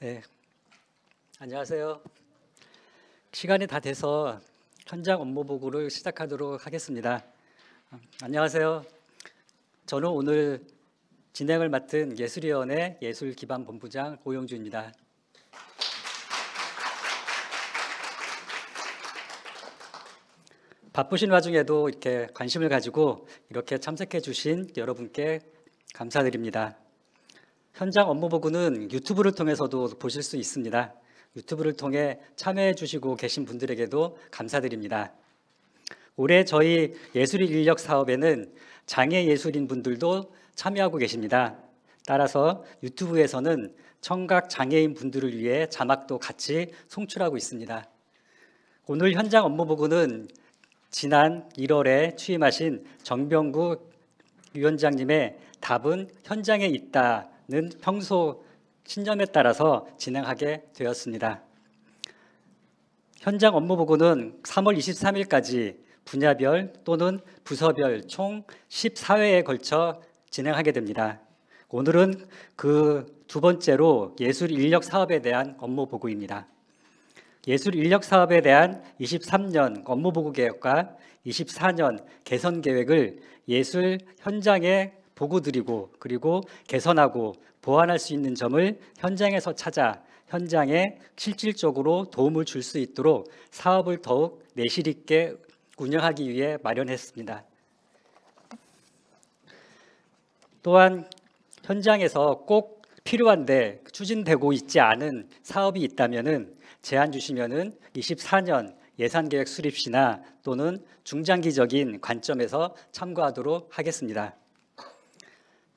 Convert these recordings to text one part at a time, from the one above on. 네, 안녕하세요. 시간이 다 돼서 현장 업무 보고를 시작하도록 하겠습니다. 안녕하세요. 저는 오늘 진행을 맡은 예술위원회 예술기반본부장 오영주입니다. 바쁘신 와중에도 이렇게 관심을 가지고 이렇게 참석해 주신 여러분께 감사드립니다. 현장 업무 보고는 유튜브를 통해서도 보실 수 있습니다. 유튜브를 통해 참여해 주시고 계신 분들에게도 감사드립니다. 올해 저희 예술 인력 사업에는 장애 예술인 분들도 참여하고 계십니다. 따라서 유튜브에서는 청각 장애인 분들을 위해 자막도 같이 송출하고 있습니다. 오늘 현장 업무 보고는 지난 1월에 취임하신 정병구 위원장님의 답은 현장에 있다는 평소 신념에 따라서 진행하게 되었습니다. 현장 업무 보고는 3월 23일까지 분야별 또는 부서별 총 14회에 걸쳐 진행하게 됩니다. 오늘은 그 두 번째로 예술 인력 사업에 대한 업무 보고입니다. 예술 인력 사업에 대한 23년 업무 보고 계획과 24년 개선 계획을 예술 현장에 보고 드리고 그리고 개선하고 보완할 수 있는 점을 현장에서 찾아 현장에 실질적으로 도움을 줄 수 있도록 사업을 더욱 내실 있게 운영하기 위해 마련했습니다. 또한 현장에서 꼭 필요한데 추진되고 있지 않은 사업이 있다면은 제안 주시면은 24년 예산계획 수립 시나 또는 중장기적인 관점에서 참고하도록 하겠습니다.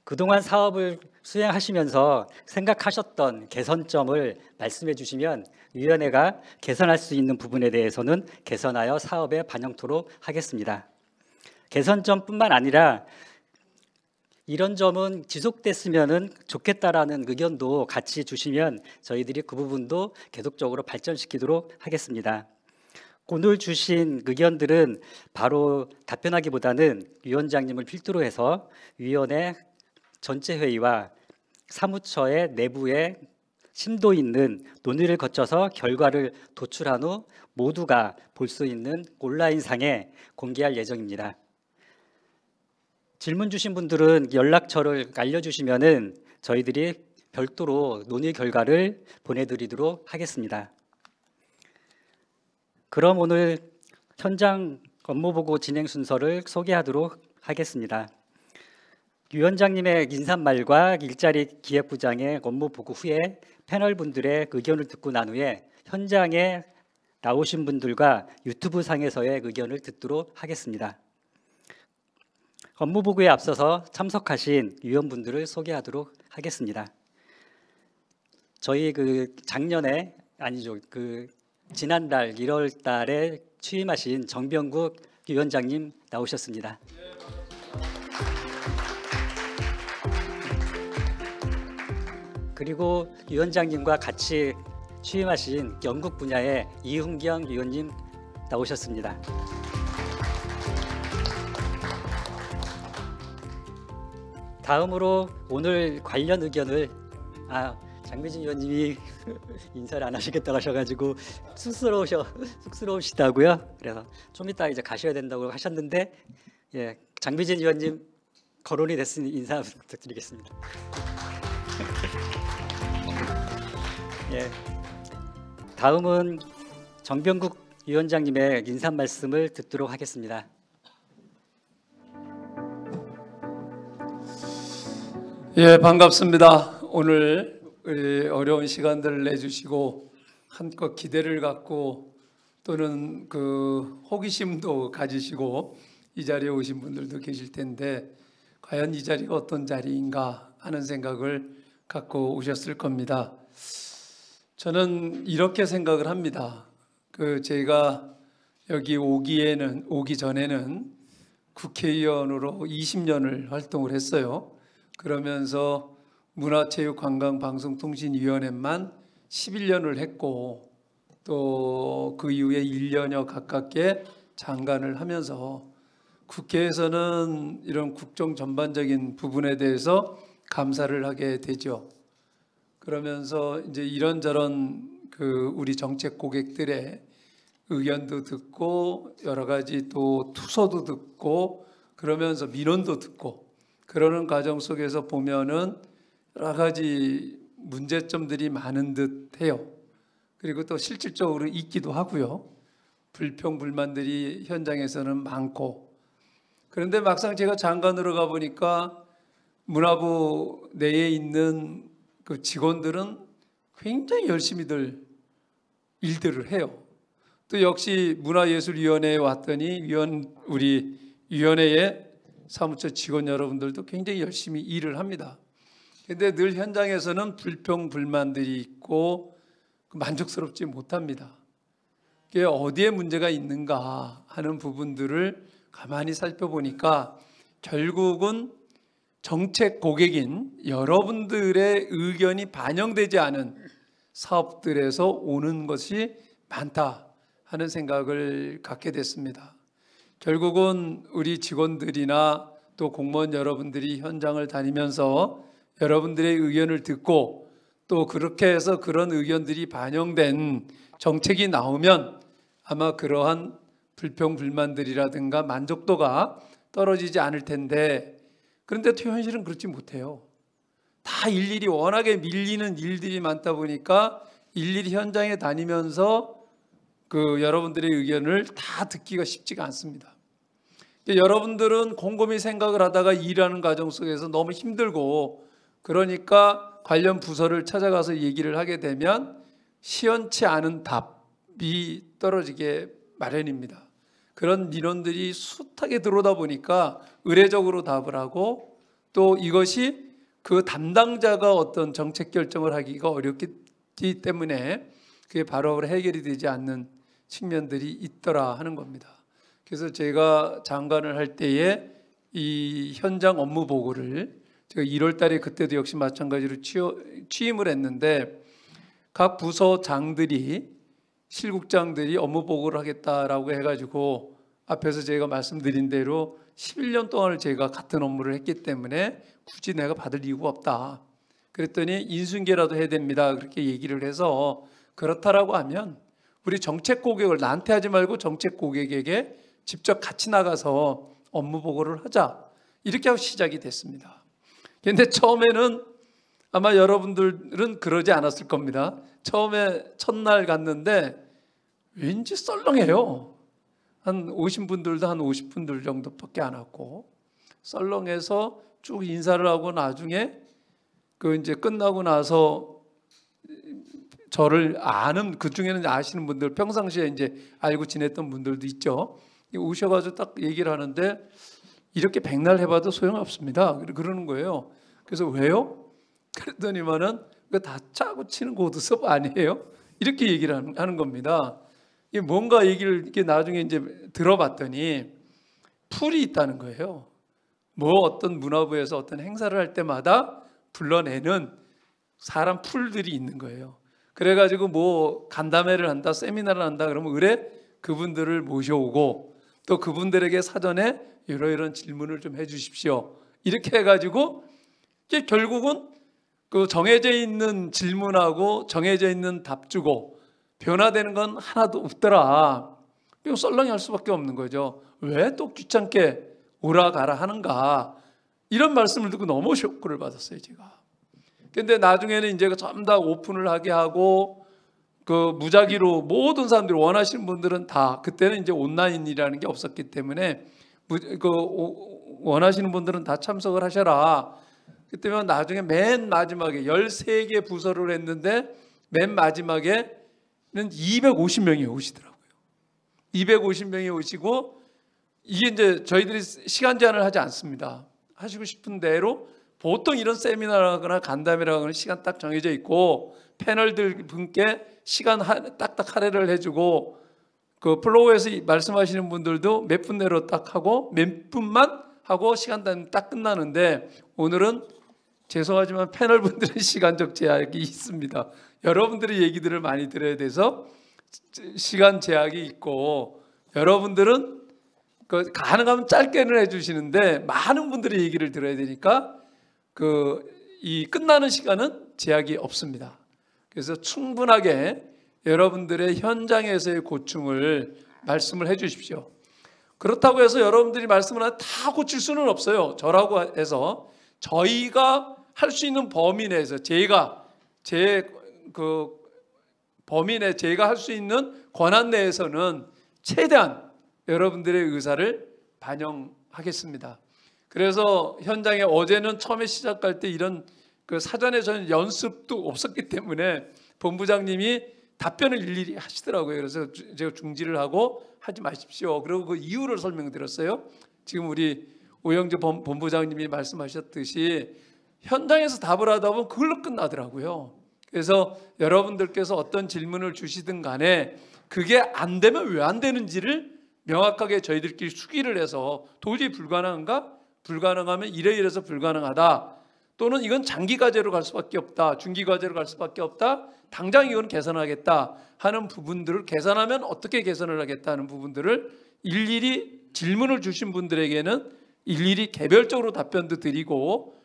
그동안 사업을 수행하시면서 생각하셨던 개선점을 말씀해 주시면 위원회가 개선할 수 있는 부분에 대해서는 개선하여 사업에 반영토록 하겠습니다. 개선점뿐만 아니라 이런 점은 지속됐으면 좋겠다라는 의견도 같이 주시면 저희들이 그 부분도 계속적으로 발전시키도록 하겠습니다. 오늘 주신 의견들은 바로 답변하기보다는 위원장님을 필두로 해서 위원회 전체 회의와 사무처의 내부에 심도 있는 논의를 거쳐서 결과를 도출한 후 모두가 볼 수 있는 온라인상에 공개할 예정입니다. 질문 주신 분들은 연락처를 알려주시면은 저희들이 별도로 논의 결과를 보내드리도록 하겠습니다. 그럼 오늘 현장 업무 보고 진행 순서를 소개하도록 하겠습니다. 위원장님의 인사말과 일자리 기획부장의 업무 보고 후에 패널 분들의 의견을 듣고 난 후에 현장에 나오신 분들과 유튜브 상에서의 의견을 듣도록 하겠습니다. 업무 보고에 앞서서 참석하신 위원분들을 소개하도록 하겠습니다. 저희 지난달 1월 달에 취임하신 정병구 위원장님 나오셨습니다. 그리고 위원장님과 같이 취임하신 연극 분야의 이훈경 위원님 나오셨습니다. 다음으로 오늘 관련 의견을 장미진 위원님이 인사를 안 하시겠다고 하셔가지고 쑥스러우시다고요. 그래서 좀 이따 이제 가셔야 된다고 하셨는데 예, 장미진 위원님 거론이 됐으니 인사 부탁드리겠습니다. 예, 다음은 정병국 위원장님의 인사 말씀을 듣도록 하겠습니다. 예, 반갑습니다. 오늘 어려운 시간들을 내주시고 한껏 기대를 갖고 또는 그 호기심도 가지시고 이 자리에 오신 분들도 계실 텐데 과연 이 자리가 어떤 자리인가 하는 생각을 갖고 오셨을 겁니다. 저는 이렇게 생각을 합니다. 제가 여기 오기 전에는 국회의원으로 20년을 활동을 했어요. 그러면서 문화체육관광방송통신위원회만 11년을 했고 또 그 이후에 1년여 가깝게 장관을 하면서 국회에서는 이런 국정 전반적인 부분에 대해서 감사를 하게 되죠. 그러면서 이제 이런저런 그 우리 정책 고객들의 의견도 듣고 여러 가지 또 투서도 듣고 그러면서 민원도 듣고 그러는 과정 속에서 보면은 여러 가지 문제점들이 많은 듯해요. 그리고 또 실질적으로 있기도 하고요. 불평 불만들이 현장에서는 많고 그런데 막상 제가 장관으로 가 보니까 문화부 내에 있는 그 직원들은 굉장히 열심히들 일들을 해요. 또 역시 문화예술위원회에 왔더니 우리 위원회의 사무처 직원 여러분들도 굉장히 열심히 일을 합니다. 그런데 늘 현장에서는 불평 불만들이 있고 만족스럽지 못합니다. 그게 어디에 문제가 있는가 하는 부분들을 가만히 살펴보니까 결국은 정책 고객인 여러분들의 의견이 반영되지 않은 사업들에서 오는 것이 많다 하는 생각을 갖게 됐습니다. 결국은 우리 직원들이나 또 공무원 여러분들이 현장을 다니면서 여러분들의 의견을 듣고 또 그렇게 해서 그런 의견들이 반영된 정책이 나오면 아마 그러한 불평 불만들이라든가 만족도가 떨어지지 않을 텐데 그런데 또 현실은 그렇지 못해요. 다 일일이 워낙에 밀리는 일들이 많다 보니까 일일이 현장에 다니면서 그 여러분들의 의견을 다 듣기가 쉽지가 않습니다. 여러분들은 곰곰이 생각을 하다가 일하는 과정 속에서 너무 힘들고 그러니까 관련 부서를 찾아가서 얘기를 하게 되면 시원치 않은 답이 떨어지게 마련입니다. 그런 민원들이 숱하게 들어오다 보니까 의례적으로 답을 하고 또 이것이 그 담당자가 어떤 정책 결정을 하기가 어렵기 때문에 그게 바로 해결이 되지 않는 측면들이 있더라 하는 겁니다. 그래서 제가 장관을 할 때에 이 현장 업무 보고를 제가 1월 달에 그때도 역시 마찬가지로 취임을 했는데 각 부서장들이 실국장들이 업무 보고를 하겠다라고 해가지고 앞에서 제가 말씀드린 대로 11년 동안을 제가 같은 업무를 했기 때문에 굳이 내가 받을 이유가 없다. 그랬더니 인수인계라도 해야 됩니다. 그렇게 얘기를 해서 그렇다라고 하면 우리 정책 고객을 나한테 하지 말고 정책 고객에게 직접 같이 나가서 업무 보고를 하자. 이렇게 하고 시작이 됐습니다. 그런데 처음에는 아마 여러분들은 그러지 않았을 겁니다. 처음에 첫날 갔는데 왠지 썰렁해요. 한 오신 분들도 한 50분들 정도밖에 안 왔고 썰렁해서 쭉 인사를 하고 나중에 그 이제 끝나고 나서 저를 아는 그 중에는 아시는 분들 평상시에 이제 알고 지냈던 분들도 있죠. 오셔가지고 딱 얘기를 하는데 이렇게 백날 해봐도 소용없습니다. 그러는 거예요. 그래서 왜요? 그랬더니만은 이거 다 짜고 치는 고드섭 아니에요? 이렇게 얘기를 하는 겁니다. 이게 뭔가 얘기를 이렇게 나중에 이제 들어봤더니 풀이 있다는 거예요. 뭐 어떤 문화부에서 어떤 행사를 할 때마다 불러내는 사람 풀들이 있는 거예요. 그래가지고 뭐 간담회를 한다, 세미나를 한다 그러면 의뢰 그분들을 모셔오고 또 그분들에게 사전에 이런 질문을 좀 해주십시오. 이렇게 해가지고 이게 결국은 그 정해져 있는 질문하고 정해져 있는 답 주고 변화되는 건 하나도 없더라. 그냥 썰렁이 할 수밖에 없는 거죠. 왜 또 귀찮게 오라 가라 하는가. 이런 말씀을 듣고 너무 쇼크를 받았어요, 제가. 근데 나중에는 이제 전부 다 오픈을 하게 하고 그 무작위로 모든 사람들이 원하시는 분들은 다 그때는 이제 온라인이라는 게 없었기 때문에 그 원하시는 분들은 다 참석을 하셔라. 그때면 나중에 맨 마지막에 13개 부서를 했는데 맨 마지막에는 250명이 오시더라고요. 250명이 오시고 이게 이제 저희들이 시간 제한을 하지 않습니다. 하시고 싶은 대로 보통 이런 세미나라거나 간담회라거나 시간 딱 정해져 있고 패널들 분께 시간 딱딱 할애를 해주고 그 플로우에서 말씀하시는 분들도 몇 분 내로 딱 하고 몇 분만 하고 시간 딱 끝나는데 오늘은 죄송하지만 패널 분들의 시간적 제약이 있습니다. 여러분들의 얘기들을 많이 들어야 돼서 시간 제약이 있고 여러분들은 가능하면 짧게는 해주시는데 많은 분들의 얘기를 들어야 되니까 이 끝나는 시간은 제약이 없습니다. 그래서 충분하게 여러분들의 현장에서의 고충을 말씀을 해 주십시오. 그렇다고 해서 여러분들이 말씀을 하면 다 고칠 수는 없어요. 저라고 해서 저희가 할 수 있는 범위 내에서 제가 할 수 있는 권한 내에서는 최대한 여러분들의 의사를 반영하겠습니다. 그래서 현장에 어제는 처음에 시작할 때 이런 사전에 저는 연습도 없었기 때문에 본부장님이 답변을 일일이 하시더라고요. 그래서 제가 중지를 하고 하지 마십시오. 그리고 그 이유를 설명드렸어요. 지금 우리 오영주 본부장님이 말씀하셨듯이 현장에서 답을 하다 보면 그걸로 끝나더라고요. 그래서 여러분들께서 어떤 질문을 주시든 간에 그게 안 되면 왜 안 되는지를 명확하게 저희들끼리 숙의를 해서 도저히 불가능한가? 불가능하면 이래이래서 불가능하다. 또는 이건 장기 과제로 갈 수밖에 없다. 중기 과제로 갈 수밖에 없다. 당장 이건 개선하겠다 하는 부분들을 개선하면 어떻게 개선을 하겠다는 부분들을 일일이 질문을 주신 분들에게는 일일이 개별적으로 답변도 드리고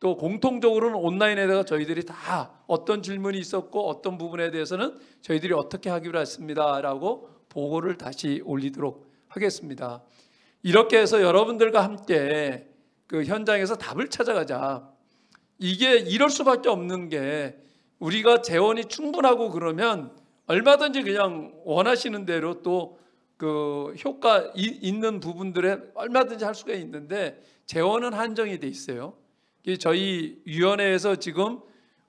또 공통적으로는 온라인에다가 저희들이 다 어떤 질문이 있었고 어떤 부분에 대해서는 저희들이 어떻게 하기로 했습니다라고 보고를 다시 올리도록 하겠습니다. 이렇게 해서 여러분들과 함께 그 현장에서 답을 찾아가자. 이게 이럴 수밖에 없는 게 우리가 재원이 충분하고 그러면 얼마든지 그냥 원하시는 대로 또 그 효과 있는 부분들에 얼마든지 할 수가 있는데 재원은 한정이 돼 있어요. 저희 위원회에서 지금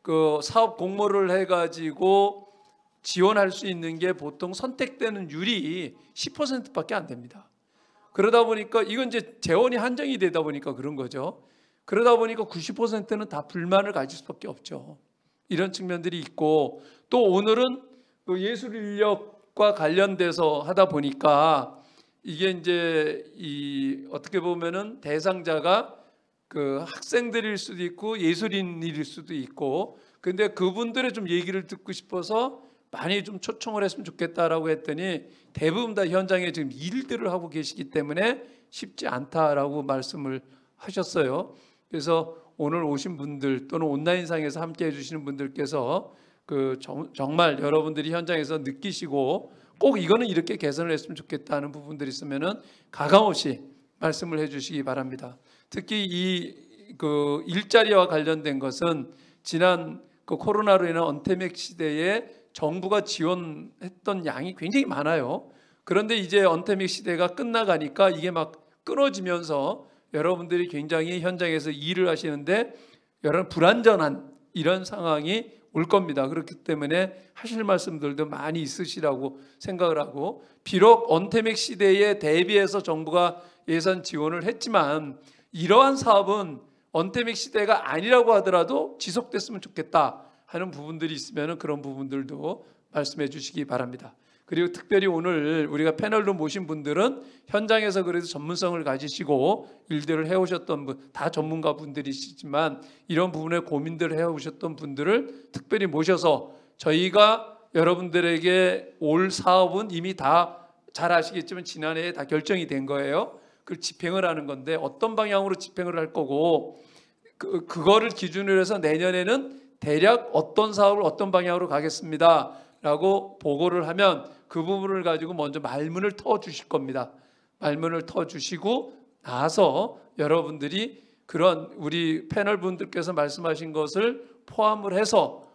그 사업 공모를 해가지고 지원할 수 있는 게 보통 선택되는 율이 10%밖에 안 됩니다. 그러다 보니까 이건 이제 재원이 한정이 되다 보니까 그런 거죠. 그러다 보니까 90%는 다 불만을 가질 수밖에 없죠. 이런 측면들이 있고 또 오늘은 그 예술 인력과 관련돼서 하다 보니까 이게 이제 이 어떻게 보면은 대상자가 그 학생들일 수도 있고 예술인일 수도 있고 근데 그분들의 좀 얘기를 듣고 싶어서 많이 좀 초청을 했으면 좋겠다라고 했더니 대부분 다 현장에 지금 일들을 하고 계시기 때문에 쉽지 않다라고 말씀을 하셨어요. 그래서 오늘 오신 분들 또는 온라인상에서 함께 해주시는 분들께서 그 정말 여러분들이 현장에서 느끼시고 꼭 이거는 이렇게 개선을 했으면 좋겠다는 부분들이 있으면은 가감없이 말씀을 해주시기 바랍니다. 특히 이 그 일자리와 관련된 것은 지난 그 코로나로 인한 언택 시대에 정부가 지원했던 양이 굉장히 많아요. 그런데 이제 언택 시대가 끝나가니까 이게 막 끊어지면서 여러분들이 굉장히 현장에서 일을 하시는데 여러 불안전한 이런 상황이 올 겁니다. 그렇기 때문에 하실 말씀들도 많이 있으시라고 생각을 하고 비록 언택 시대에 대비해서 정부가 예산 지원을 했지만 이러한 사업은 언택 시대가 아니라고 하더라도 지속됐으면 좋겠다 하는 부분들이 있으면 그런 부분들도 말씀해 주시기 바랍니다. 그리고 특별히 오늘 우리가 패널로 모신 분들은 현장에서 그래도 전문성을 가지시고 일들을 해오셨던 분, 다 전문가 분들이시지만 이런 부분에 고민들을 해오셨던 분들을 특별히 모셔서 저희가 여러분들에게 올 사업은 이미 다 잘 아시겠지만 지난해에 다 결정이 된 거예요. 그 집행을 하는 건데 어떤 방향으로 집행을 할 거고 그거를 기준으로 해서 내년에는 대략 어떤 사업을 어떤 방향으로 가겠습니다라고 보고를 하면 그 부분을 가지고 먼저 말문을 터주실 겁니다. 말문을 터주시고 나서 여러분들이 그런 우리 패널 분들께서 말씀하신 것을 포함을 해서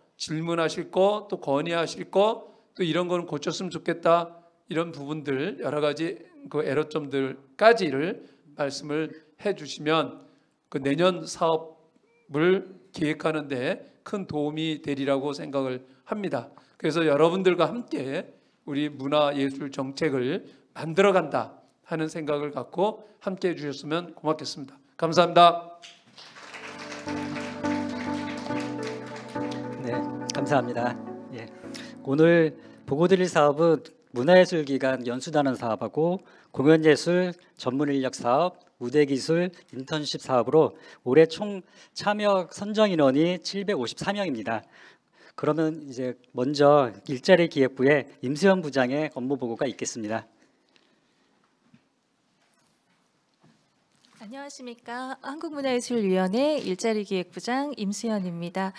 질문하실 거 또 건의하실 거 또 이런 거는 고쳤으면 좋겠다 이런 부분들 여러 가지 그 애로점들까지를 말씀을 해주시면 그 내년 사업을 기획하는 데 큰 도움이 되리라고 생각을 합니다. 그래서 여러분들과 함께 우리 문화예술 정책을 만들어간다 하는 생각을 갖고 함께 해주셨으면 고맙겠습니다. 감사합니다. 네, 감사합니다. 예, 오늘 보고드릴 사업은 문화예술기관 연수단원 사업하고 공연예술, 전문인력 사업, 무대기술, 인턴십 사업으로 올해 총 참여 선정인원이 754명입니다. 그러면 이제 먼저 일자리기획부의 임수연 부장의 업무 보고가 있겠습니다. 안녕하십니까. 한국문화예술위원회 일자리기획부장 임수연입니다.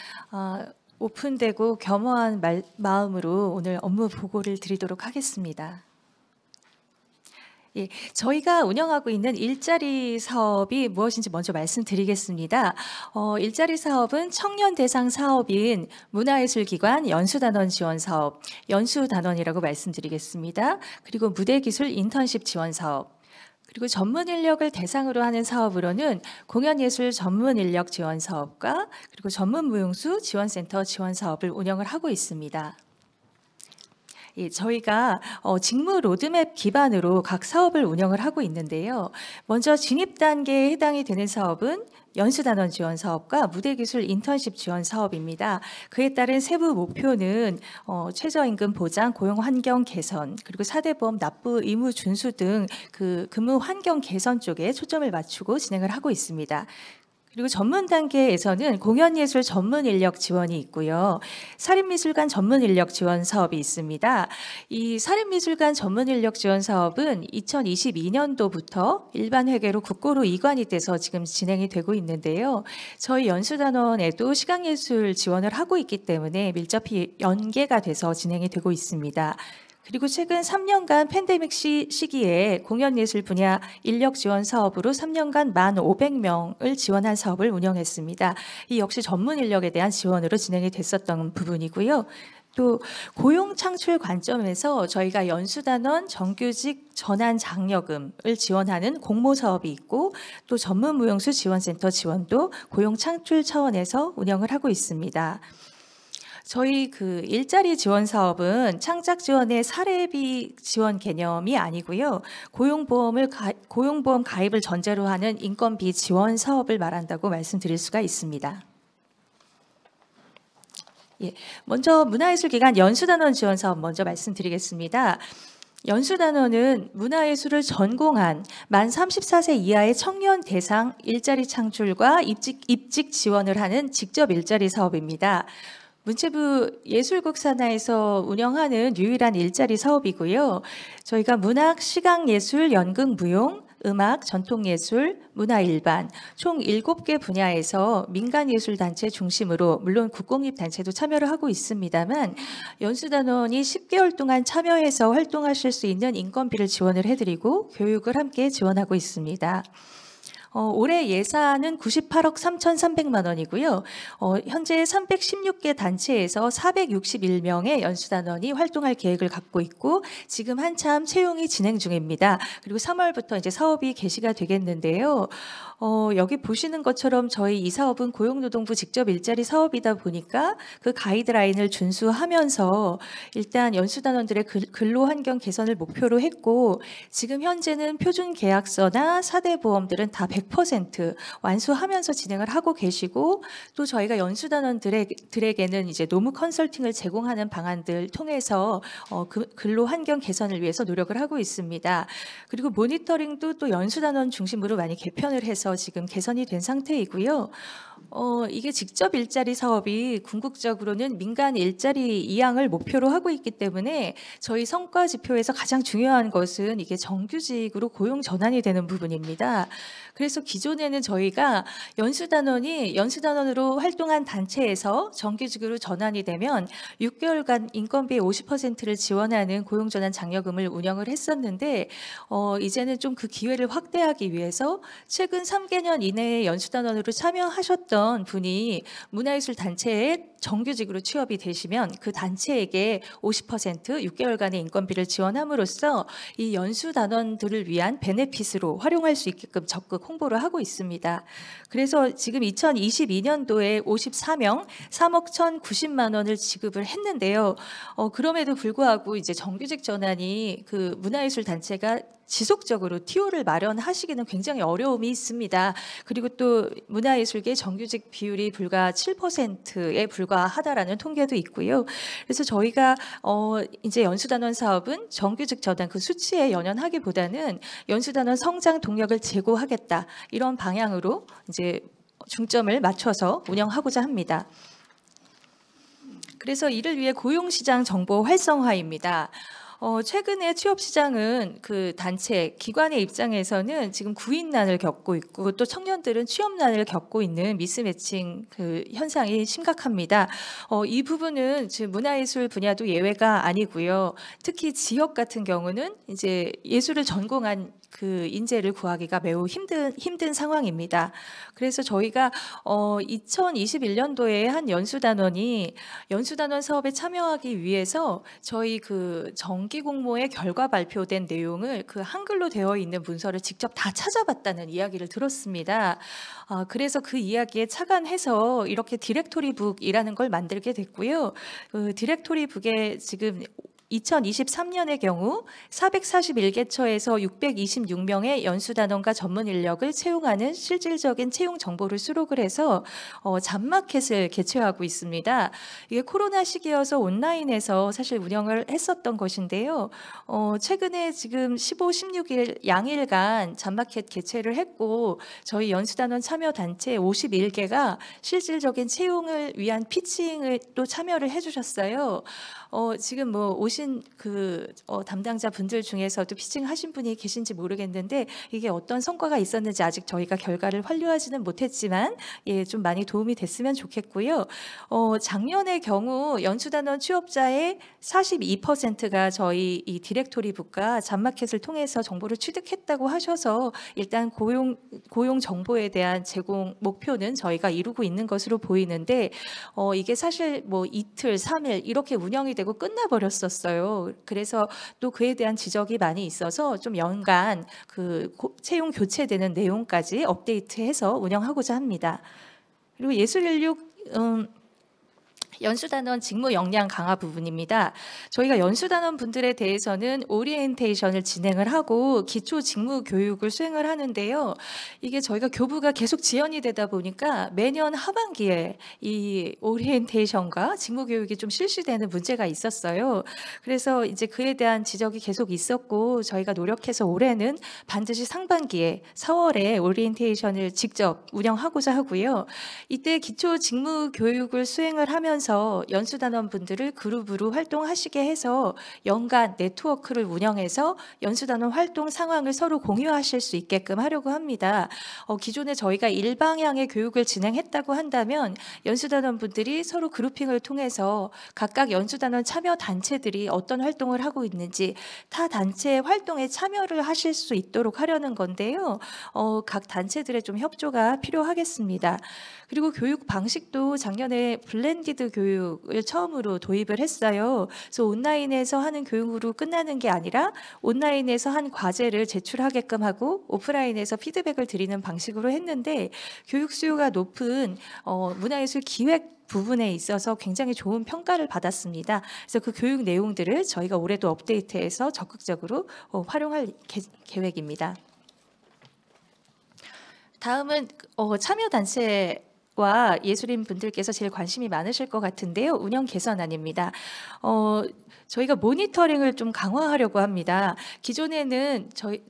오픈되고 겸허한 마음으로 오늘 업무 보고를 드리도록 하겠습니다. 예, 저희가 운영하고 있는 일자리 사업이 무엇인지 먼저 말씀드리겠습니다. 일자리 사업은 청년 대상 사업인 문화예술기관 연수단원 지원 사업, 연수단원이라고 말씀드리겠습니다. 그리고 무대기술 인턴십 지원 사업, 그리고 전문 인력을 대상으로 하는 사업으로는 공연예술 전문 인력 지원 사업과 그리고 전문 무용수 지원센터 지원 사업을 운영을 하고 있습니다. 예, 저희가 직무 로드맵 기반으로 각 사업을 운영을 하고 있는데요. 먼저 진입 단계에 해당이 되는 사업은 연수단원 지원 사업과 무대기술 인턴십 지원 사업입니다. 그에 따른 세부 목표는 최저임금 보장, 고용환경 개선, 그리고 4대 보험 납부 의무 준수 등 그 근무 환경 개선 쪽에 초점을 맞추고 진행을 하고 있습니다. 그리고 전문 단계에서는 공연예술 전문 인력 지원이 있고요. 사립미술관 전문 인력 지원 사업이 있습니다. 이 사립미술관 전문 인력 지원 사업은 2022년도부터 일반 회계로 국고로 이관이 돼서 지금 진행이 되고 있는데요. 저희 연수단원에도 시각예술 지원을 하고 있기 때문에 밀접히 연계가 돼서 진행이 되고 있습니다. 그리고 최근 3년간 팬데믹 시기에 공연예술 분야 인력 지원 사업으로 3년간 1,500명을 지원한 사업을 운영했습니다. 이 역시 전문 인력에 대한 지원으로 진행이 됐었던 부분이고요. 또 고용 창출 관점에서 저희가 연수단원 정규직 전환 장려금을 지원하는 공모 사업이 있고, 또 전문 무용수 지원센터 지원도 고용 창출 차원에서 운영을 하고 있습니다. 저희 그 일자리 지원 사업은 창작 지원의 사례비 지원 개념이 아니고요. 고용보험 가입을 전제로 하는 인건비 지원 사업을 말한다고 말씀드릴 수가 있습니다. 예, 먼저 문화예술기관 연수단원 지원 사업 먼저 말씀드리겠습니다. 연수단원은 문화예술을 전공한 만 34세 이하의 청년 대상 일자리 창출과 입직 지원을 하는 직접 일자리 사업입니다. 문체부 예술국 산하에서 운영하는 유일한 일자리 사업이고요. 저희가 문학, 시각예술, 연극, 무용, 음악, 전통예술, 문화일반 총 7개 분야에서 민간예술단체 중심으로, 물론 국공립단체도 참여를 하고 있습니다만, 연수단원이 10개월 동안 참여해서 활동하실 수 있는 인건비를 지원을 해드리고 교육을 함께 지원하고 있습니다. 올해 예산은 98억 3,300만 원이고요. 현재 316개 단체에서 461명의 연수단원이 활동할 계획을 갖고 있고, 지금 한참 채용이 진행 중입니다. 그리고 3월부터 이제 사업이 개시가 되겠는데요. 여기 보시는 것처럼 저희 이 사업은 고용노동부 직접 일자리 사업이다 보니까 그 가이드라인을 준수하면서 일단 연수단원들의 근로환경 개선을 목표로 했고, 지금 현재는 표준계약서나 4대 보험들은 다 100% 완수하면서 진행을 하고 계시고, 또 저희가 연수단원들에게는 이제 노무 컨설팅을 제공하는 방안들 통해서 근로환경 개선을 위해서 노력을 하고 있습니다. 그리고 모니터링도 또 연수단원 중심으로 많이 개편을 해서 지금 개선이 된 상태이고요. 이게 직접 일자리 사업이 궁극적으로는 민간 일자리 이양을 목표로 하고 있기 때문에 저희 성과 지표에서 가장 중요한 것은 이게 정규직으로 고용 전환이 되는 부분입니다. 그래서 기존에는 저희가 연수단원이 연수단원으로 활동한 단체에서 정규직으로 전환이 되면 6개월간 인건비의 50%를 지원하는 고용전환 장려금을 운영을 했었는데, 이제는 좀 그 기회를 확대하기 위해서 최근 3개년 이내에 연수단원으로 참여하셨던 분이 문화예술 단체에 정규직으로 취업이 되시면 그 단체에게 50% 6개월간의 인건비를 지원함으로써 이 연수단원들을 위한 베네핏으로 활용할 수 있게끔 적극 홍보를 하고 있습니다. 그래서 지금 2022년도에 54명 3억 1,090만 원을 지급을 했는데요. 그럼에도 불구하고 이제 정규직 전환이 그 문화예술 단체가 지속적으로 TO를 마련하시기는 굉장히 어려움이 있습니다. 그리고 또 문화예술계 정규직 비율이 불과 7%에 불과하다라는 통계도 있고요. 그래서 저희가 이제 연수단원 사업은 정규직 전환 그 수치에 연연하기보다는 연수단원 성장 동력을 제고하겠다, 이런 방향으로 이제 중점을 맞춰서 운영하고자 합니다. 그래서 이를 위해 고용시장 정보 활성화입니다. 최근에 취업시장은 그 단체, 기관의 입장에서는 지금 구인난을 겪고 있고 또 청년들은 취업난을 겪고 있는 미스매칭 그 현상이 심각합니다. 이 부분은 지금 문화예술 분야도 예외가 아니고요. 특히 지역 같은 경우는 이제 예술을 전공한 그 인재를 구하기가 매우 힘든 상황입니다. 그래서 저희가 2021년도에 한 연수단원이 연수단원 사업에 참여하기 위해서 저희 그 정기 공모의 결과 발표된 내용을 그 한글로 되어 있는 문서를 직접 다 찾아봤다는 이야기를 들었습니다. 그래서 그 이야기에 착안해서 이렇게 디렉토리북이라는 걸 만들게 됐고요. 그 디렉토리북에 지금 2023년의 경우 441개처에서 626명의 연수단원과 전문 인력을 채용하는 실질적인 채용 정보를 수록을 해서 잡마켓을 개최하고 있습니다. 이게 코로나 시기여서 온라인에서 사실 운영을 했었던 것인데요. 최근에 지금 15, 16일 양일간 잡마켓 개최를 했고 저희 연수단원 참여 단체 51개가 실질적인 채용을 위한 피칭을 또 참여를 해주셨어요. 지금 뭐 오신 그 담당자 분들 중에서도 피칭하신 분이 계신지 모르겠는데 이게 어떤 성과가 있었는지 아직 저희가 결과를 환려하지는 못했지만 좀 많이 도움이 됐으면 좋겠고요. 작년의 경우 연수단원 취업자의 42%가 저희 이 디렉토리북과 잡마켓을 통해서 정보를 취득했다고 하셔서 일단 고용 정보에 대한 제공 목표는 저희가 이루고 있는 것으로 보이는데 이게 사실 뭐 이틀, 3일 이렇게 운영이 되고 끝나버렸었어요. 그래서 또 그에 대한 지적이 많이 있어서 좀 연간 그 채용 교체되는 내용까지 업데이트해서 운영하고자 합니다. 그리고 예술인력 연수단원 직무 역량 강화 부분입니다. 저희가 연수단원 분들에 대해서는 오리엔테이션을 진행을 하고 기초 직무 교육을 수행을 하는데요. 이게 저희가 교부가 계속 지연이 되다 보니까 매년 하반기에 이 오리엔테이션과 직무 교육이 좀 실시되는 문제가 있었어요. 그래서 이제 그에 대한 지적이 계속 있었고 저희가 노력해서 올해는 반드시 상반기에 4월에 오리엔테이션을 직접 운영하고자 하고요. 이때 기초 직무 교육을 수행을 하면서 연수단원분들을 그룹으로 활동하시게 해서 연간 네트워크를 운영해서 연수단원 활동 상황을 서로 공유하실 수 있게끔 하려고 합니다. 기존에 저희가 일방향의 교육을 진행했다고 한다면 연수단원분들이 서로 그룹핑을 통해서 각각 연수단원 참여 단체들이 어떤 활동을 하고 있는지 타 단체의 활동에 참여를 하실 수 있도록 하려는 건데요. 각 단체들의 좀 협조가 필요하겠습니다. 그리고 교육 방식도 작년에 블렌디드 교육을 처음으로 도입을 했어요. 그래서 온라인에서 하는 교육으로 끝나는 게 아니라 온라인에서 한 과제를 제출하게끔 하고 오프라인에서 피드백을 드리는 방식으로 했는데 교육 수요가 높은 문화예술 기획 부분에 있어서 굉장히 좋은 평가를 받았습니다. 그래서 그 교육 내용들을 저희가 올해도 업데이트해서 적극적으로 활용할 계획입니다. 다음은 참여단체 와 예술인 분들께서 제일 관심이 많으실 것 같은데요. 운영 개선안입니다. 저희가 모니터링을 좀 강화하려고 합니다. 기존에는 저희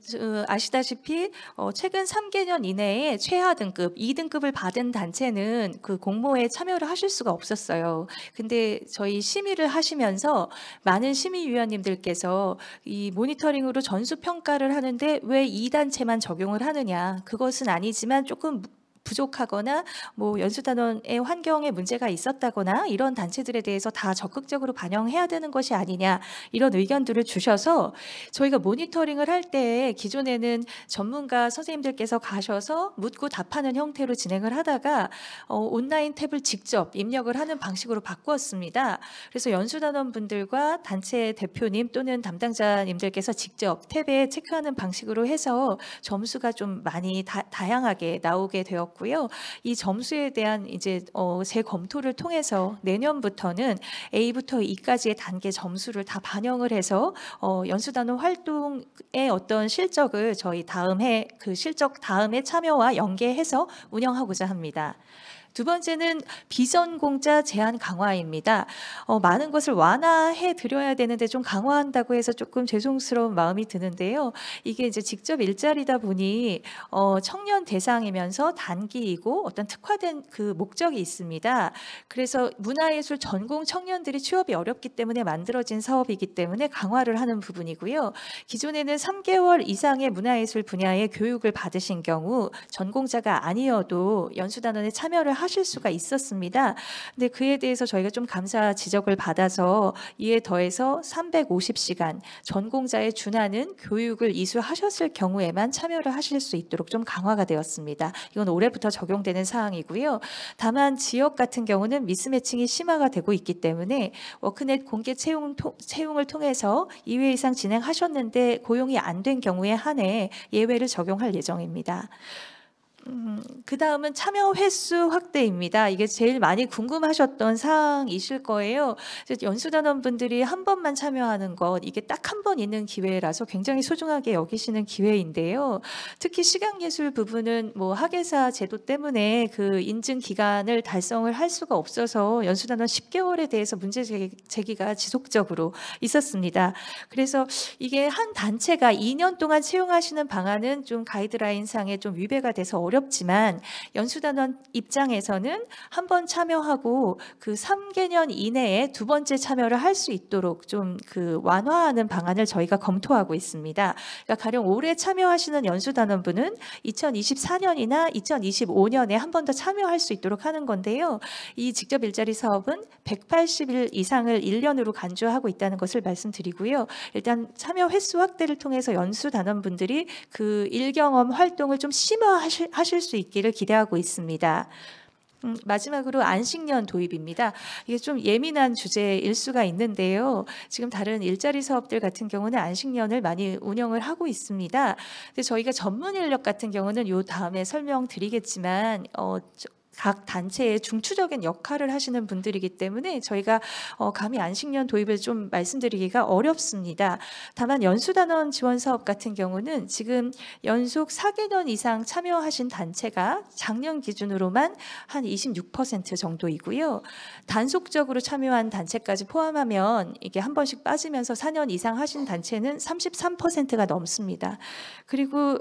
아시다시피 최근 3개년 이내에 최하 등급, 2등급을 받은 단체는 그 공모에 참여를 하실 수가 없었어요. 근데 저희 심의를 하시면서 많은 심의위원님들께서 이 모니터링으로 전수평가를 하는데 왜 이 단체만 적용을 하느냐. 그것은 아니지만 조금 부족하거나 뭐 연수단원의 환경에 문제가 있었다거나 이런 단체들에 대해서 다 적극적으로 반영해야 되는 것이 아니냐 이런 의견들을 주셔서 저희가 모니터링을 할 때 기존에는 전문가 선생님들께서 가셔서 묻고 답하는 형태로 진행을 하다가 온라인 탭을 직접 입력을 하는 방식으로 바꾸었습니다. 그래서 연수단원분들과 단체 대표님 또는 담당자님들께서 직접 탭에 체크하는 방식으로 해서 점수가 좀 많이 다양하게 나오게 되었고 이 점수에 대한 이제 재검토를 통해서 내년부터는 A부터 E까지의 단계 점수를 다 반영을 해서 연수단원 활동의 어떤 실적을 저희 다음 해 그 실적 다음에 참여와 연계해서 운영하고자 합니다. 두 번째는 비전 공짜 제한 강화입니다. 많은 것을 완화해 드려야 되는데 좀 강화한다고 해서 조금 죄송스러운 마음이 드는데요. 이게 이제 직접 일자리다 보니 청년 대상이면서 단기이고 어떤 특화된 그 목적이 있습니다. 그래서 문화예술 전공 청년들이 취업이 어렵기 때문에 만들어진 사업이기 때문에 강화를 하는 부분이고요. 기존에는 3개월 이상의 문화예술 분야의 교육을 받으신 경우 전공자가 아니어도 연수단원에 참여를 하실 수가 있었습니다. 근데 그에 대해서 저희가 좀 감사 지적을 받아서 이에 더해서 350시간 전공자에 준하는 교육을 이수하셨을 경우에만 참여를 하실 수 있도록 좀 강화가 되었습니다. 이건 올해부터 적용되는 사항이고요. 다만 지역 같은 경우는 미스매칭이 심화가 되고 있기 때문에 워크넷 공개 채용을 통해서 2회 이상 진행하셨는데 고용이 안 된 경우에 한해 예외를 적용할 예정입니다. 그 다음은 참여 횟수 확대입니다. 이게 제일 많이 궁금하셨던 사항이실 거예요. 연수단원분들이 한 번만 참여하는 것, 이게 딱 한 번 있는 기회라서 굉장히 소중하게 여기시는 기회인데요. 특히 시각예술 부분은 뭐 학예사 제도 때문에 그 인증 기간을 달성을 할 수가 없어서 연수단원 10개월에 대해서 문제 제기가 지속적으로 있었습니다. 그래서 이게 한 단체가 2년 동안 채용하시는 방안은 좀 가이드라인상에 좀 위배가 돼서 어렵지만 연수단원 입장에서는 한 번 참여하고 그 3개년 이내에 두 번째 참여를 할 수 있도록 좀 그 완화하는 방안을 저희가 검토하고 있습니다. 그러니까 가령 올해 참여하시는 연수단원분은 2024년이나 2025년에 한 번 더 참여할 수 있도록 하는 건데요. 이 직접 일자리 사업은 180일 이상을 1년으로 간주하고 있다는 것을 말씀드리고요. 일단 참여 횟수 확대를 통해서 연수단원분들이 그 일경험 활동을 좀 심화하실 수 있기를 기대하고 있습니다. 마지막으로 안식년 도입입니다. 이게 좀 예민한 주제일 수가 있는데요. 지금 다른 일자리 사업들 같은 경우는 안식년을 많이 운영을 하고 있습니다. 근데 저희가 전문 인력 같은 경우는 요 다음에 설명드리겠지만 각 단체의 중추적인 역할을 하시는 분들이기 때문에 저희가 감히 안식년 도입을 좀 말씀드리기가 어렵습니다. 다만 연수단원 지원 사업 같은 경우는 지금 연속 4개년 이상 참여하신 단체가 작년 기준으로만 한 26% 정도이고요. 단속적으로 참여한 단체까지 포함하면 이게 한 번씩 빠지면서 4년 이상 하신 단체는 33%가 넘습니다. 그리고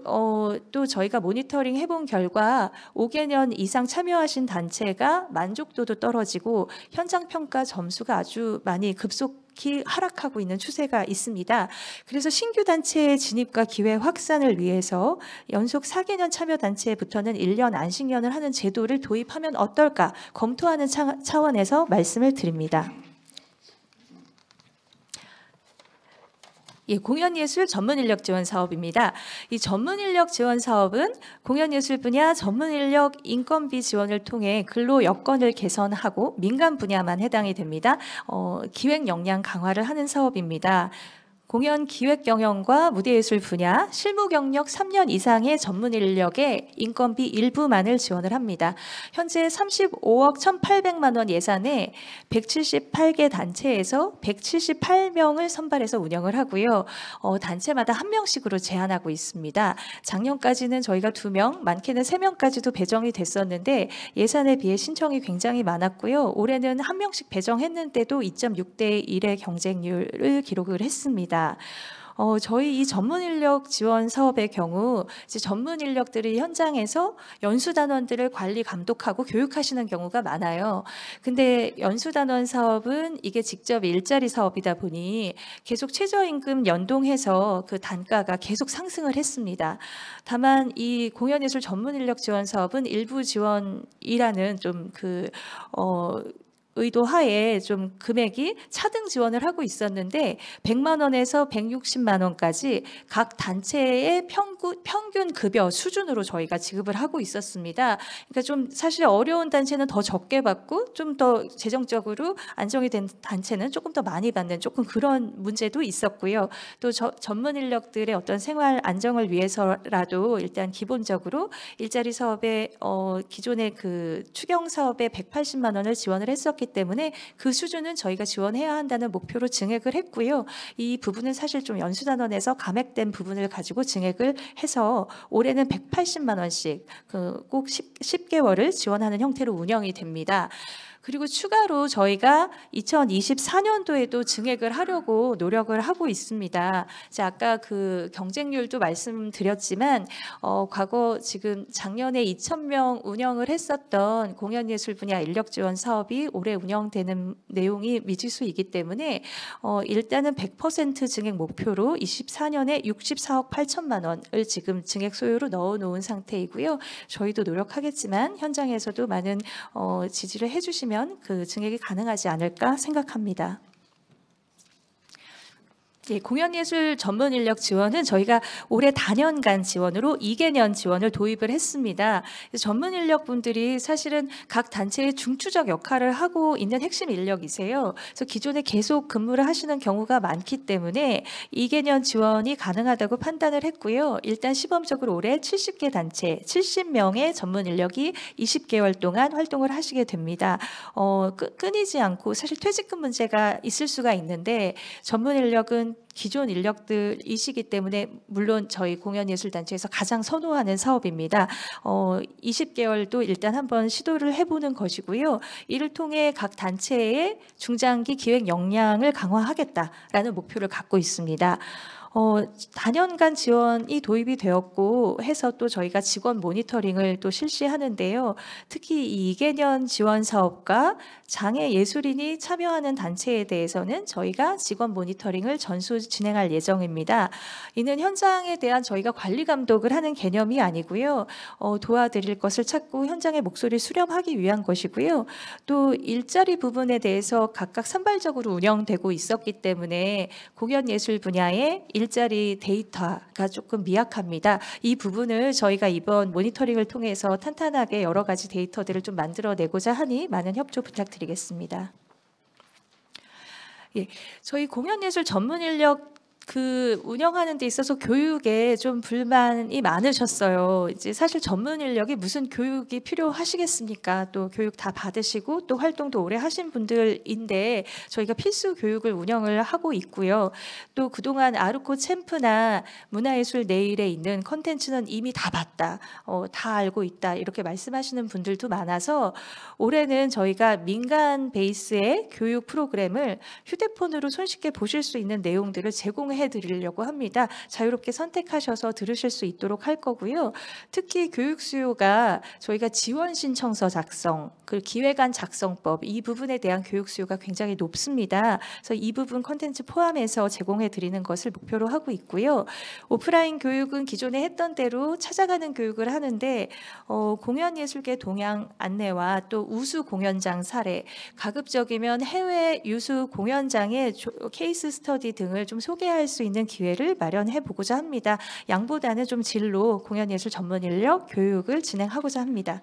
또 저희가 모니터링 해본 결과 5개년 이상 참여하신 단체가 만족도도 떨어지고 현장평가 점수가 아주 많이 급속히 하락하고 있는 추세가 있습니다. 그래서 신규 단체의 진입과 기회 확산을 위해서 연속 4개년 참여 단체부터는 1년 안식년을 하는 제도를 도입하면 어떨까 검토하는 차원에서 말씀을 드립니다. 예, 공연예술 전문인력 지원 사업입니다. 이 전문인력 지원 사업은 공연예술 분야 전문인력 인건비 지원을 통해 근로 여건을 개선하고 민간 분야만 해당이 됩니다. 기획 역량 강화를 하는 사업입니다. 공연 기획 경영과 무대예술 분야, 실무 경력 3년 이상의 전문 인력의 인건비 일부만을 지원을 합니다. 현재 35억 1,800만 원 예산에 178개 단체에서 178명을 선발해서 운영을 하고요. 단체마다 1명씩으로 제한하고 있습니다. 작년까지는 저희가 2명, 많게는 3명까지도 배정이 됐었는데 예산에 비해 신청이 굉장히 많았고요. 올해는 1명씩 배정했는데도 2.6대 1의 경쟁률을 기록을 했습니다. 저희 이 전문 인력 지원 사업의 경우 이제 전문 인력들이 현장에서 연수단원들을 관리 감독하고 교육하시는 경우가 많아요. 근데 연수단원 사업은 이게 직접 일자리 사업이다 보니 계속 최저임금 연동해서 그 단가가 계속 상승을 했습니다. 다만 이 공연예술 전문 인력 지원 사업은 일부 지원이라는 좀 의도 하에 좀 금액이 차등 지원을 하고 있었는데 100만 원에서 160만 원까지 각 단체의 평균 급여 수준으로 저희가 지급을 하고 있었습니다. 그러니까 좀 사실 어려운 단체는 더 적게 받고 좀 더 재정적으로 안정이 된 단체는 조금 더 많이 받는 조금 그런 문제도 있었고요. 또 전문 인력들의 어떤 생활 안정을 위해서라도 일단 기본적으로 일자리 사업에 기존의 그 추경 사업에 180만 원을 지원을 했었기 필요하기 때문에 그 수준은 저희가 지원해야 한다는 목표로 증액을 했고요. 이 부분은 사실 좀 연수단원에서 감액된 부분을 가지고 증액을 해서 올해는 180만 원씩 꼭 10개월을 지원하는 형태로 운영이 됩니다. 그리고 추가로 저희가 2024년도에도 증액을 하려고 노력을 하고 있습니다. 이제 아까 그 경쟁률도 말씀드렸지만 과거 지금 작년에 2,000명 운영을 했었던 공연예술 분야 인력 지원 사업이 올해 운영되는 내용이 미지수이기 때문에 일단은 100% 증액 목표로 24년에 64억 8천만 원을 지금 증액 소요로 넣어놓은 상태이고요. 저희도 노력하겠지만 현장에서도 많은 지지를 해주시면 그 증액이 가능하지 않을까 생각합니다. 예, 공연예술 전문 인력 지원은 저희가 올해 단연간 지원으로 2개년 지원을 도입을 했습니다. 전문 인력분들이 사실은 각 단체의 중추적 역할을 하고 있는 핵심 인력이세요. 그래서 기존에 계속 근무를 하시는 경우가 많기 때문에 2개년 지원이 가능하다고 판단을 했고요. 일단 시범적으로 올해 70개 단체, 70명의 전문 인력이 20개월 동안 활동을 하시게 됩니다. 끊이지 않고 사실 퇴직금 문제가 있을 수가 있는데 전문 인력은 기존 인력들이시기 때문에 물론 저희 공연예술단체에서 가장 선호하는 사업입니다. 20개월도 일단 한번 시도를 해보는 것이고요. 이를 통해 각 단체의 중장기 기획 역량을 강화하겠다라는 목표를 갖고 있습니다. 단연간 지원이 도입이 되었고 해서 또 저희가 직원 모니터링을 또 실시하는데요. 특히 이 2개년 지원 사업과 장애 예술인이 참여하는 단체에 대해서는 저희가 직원 모니터링을 전수 진행할 예정입니다. 이는 현장에 대한 저희가 관리 감독을 하는 개념이 아니고요. 도와드릴 것을 찾고 현장의 목소리를 수렴하기 위한 것이고요. 또 일자리 부분에 대해서 각각 산발적으로 운영되고 있었기 때문에 공연예술 분야의 일자리 데이터가 조금 미약합니다. 이 부분을 저희가 이번 모니터링을 통해서 탄탄하게 여러 가지 데이터들을 좀 만들어내고자 하니 많은 협조 부탁드리겠습니다. 예, 저희 공연예술 전문 인력 운영하는 데 있어서 교육에 좀 불만이 많으셨어요. 이제 사실 전문 인력이 무슨 교육이 필요하시겠습니까? 또 교육 다 받으시고 또 활동도 오래 하신 분들인데 저희가 필수 교육을 운영을 하고 있고요. 또 그동안 아르코 챔프나 문화예술 내일에 있는 컨텐츠는 이미 다 봤다, 다 알고 있다 이렇게 말씀하시는 분들도 많아서 올해는 저희가 민간 베이스의 교육 프로그램을 휴대폰으로 손쉽게 보실 수 있는 내용들을 제공해 해드리려고 합니다. 자유롭게 선택하셔서 들으실 수 있도록 할 거고요. 특히 교육 수요가 저희가 지원 신청서 작성, 그리고 기획안 작성법 이 부분에 대한 교육 수요가 굉장히 높습니다. 그래서 이 부분 콘텐츠 포함해서 제공해드리는 것을 목표로 하고 있고요. 오프라인 교육은 기존에 했던 대로 찾아가는 교육을 하는데 공연예술계 동향 안내와 또 우수 공연장 사례, 가급적이면 해외 유수 공연장의 케이스 스터디 등을 좀 소개할 수 있는 기회를 마련해 보고자 합니다. 양보다는 좀 질로 공연예술 전문 인력 교육을 진행하고자 합니다.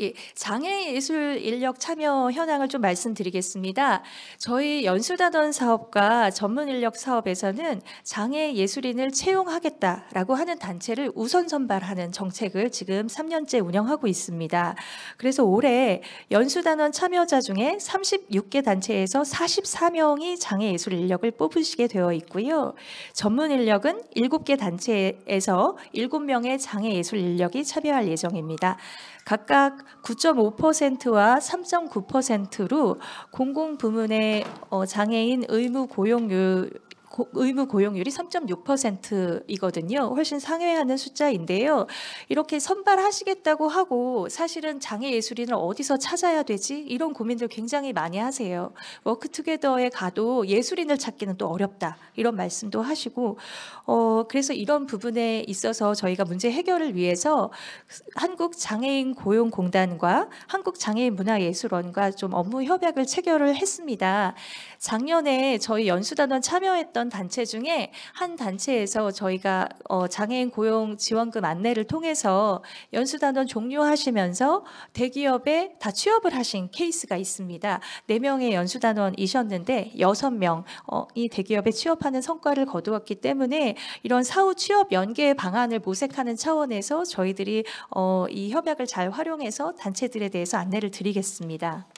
예, 장애예술 인력 참여 현황을 좀 말씀드리겠습니다. 저희 연수단원 사업과 전문 인력 사업에서는 장애예술인을 채용하겠다라고 하는 단체를 우선 선발하는 정책을 지금 3년째 운영하고 있습니다. 그래서 올해 연수단원 참여자 중에 36개 단체에서 44명이 장애예술 인력을 뽑으시게 되어 있고요. 전문 인력은 7개 단체에서 7명의 장애예술 인력이 참여할 예정입니다. 각각 9.5%와 3.9%로 공공부문의 장애인 의무 고용률이 3.6%이거든요. 훨씬 상회하는 숫자인데요. 이렇게 선발하시겠다고 하고 사실은 장애예술인을 어디서 찾아야 되지? 이런 고민들 굉장히 많이 하세요. 워크투게더에 가도 예술인을 찾기는 또 어렵다. 이런 말씀도 하시고 그래서 이런 부분에 있어서 저희가 문제 해결을 위해서 한국장애인고용공단과 한국장애인문화예술원과 좀 업무 협약을 체결을 했습니다. 작년에 저희 연수단원 참여했던 참여했던 단체 중에 한 단체에서 저희가 장애인 고용 지원금 안내를 통해서 연수단원 종료하시면서 대기업에 다 취업을 하신 케이스가 있습니다. 4명의 연수단원이셨는데 6명이 대기업에 취업하는 성과를 거두었기 때문에 이런 사후 취업 연계 방안을 모색하는 차원에서 저희들이 이 협약을 잘 활용해서 단체들에 대해서 안내를 드리겠습니다.